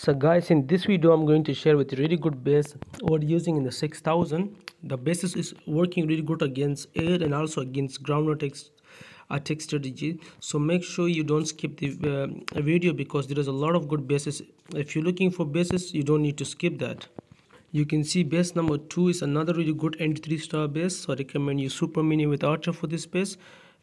So guys, in this video I'm going to share with you really good bass we're using in the 6000. The basis is working really good against air and also against ground attack strategy. So make sure you don't skip the video because there is a lot of good bases. If you're looking for bases, you don't need to skip that. You can see bass number 2 is another really good NT3 star bass. So I recommend you Super Mini with Archer for this bass,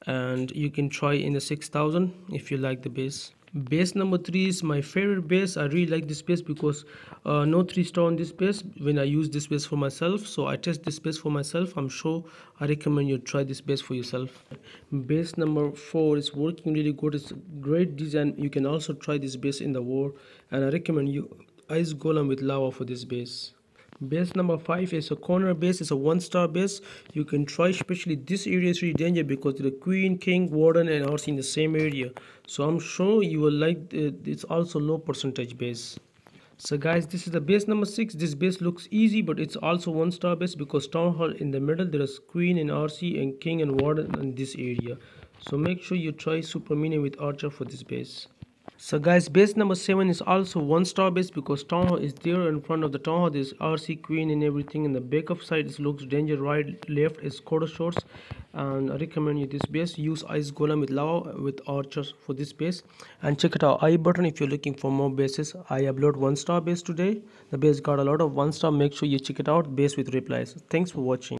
and you can try in the 6000 if you like the bass. Bass number 3 is my favorite bass. I really like this bass because no 3-star on this bass. When I use this bass for myself, so I test this bass for myself. I'm sure I recommend you try this bass for yourself. Bass number 4 is working really good. It's a great design. You can also try this bass in the war, and I recommend you Ice Golem with Lava for this bass. Bass number 5 is a corner bass. It's a 1-star bass. You can try, especially this area is really dangerous because the Queen, King, Warden and Horse in the same area. So I'm sure you will like it. It's also low percentage bass. So guys, this is the bass number 6. This bass looks easy, but it's also 1-star bass because Town Hall in the middle, there is Queen and RC and King and Warden in this area. So make sure you try Super Mini with Archer for this bass. So guys, bass number 7 is also 1-star bass because Town Hall is there in front of the Town Hall. There's RC, Queen and everything. In the back of side, it looks danger. Right, left is quarter shorts. And I recommend you this bass. Use Ice Golem with Lava with Archers for this bass. And check it out I button if you're looking for more basses. I upload 1-star bass today. The bass got a lot of 1-star. Make sure you check it out. Bass with replies. Thanks for watching.